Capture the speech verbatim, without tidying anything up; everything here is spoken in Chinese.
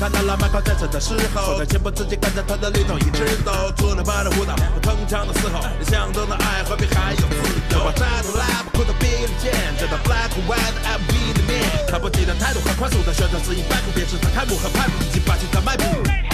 看到了麦克战场的时候，手在肩膀之间看着他的律动，一直抖出那般的舞蹈和铿锵的嘶吼，你象征的爱和平还有自由。我站出来，把酷的比例剑，站到 black and white 的 M V 里面，他不羁的态度和宽松的旋转，是一般不变，是他开幕和拍幕，已经把心他迈步。